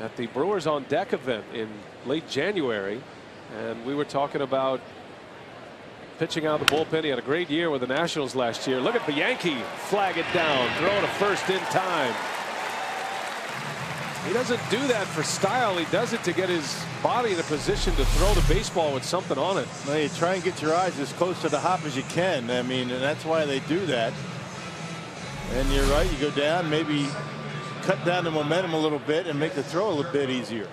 at the Brewers on Deck event in late January, and we were talking about pitching out of the bullpen. He had a great year with the Nationals last year. Look at the Yankee flag it down, throwing a first in time. He doesn't do that for style. He does it to get his body in a position to throw the baseball with something on it. Well, you try and get your eyes as close to the hop as you can. I mean, and that's why they do that. And you're right. You go down, maybe cut down the momentum a little bit and make the throw a little bit easier.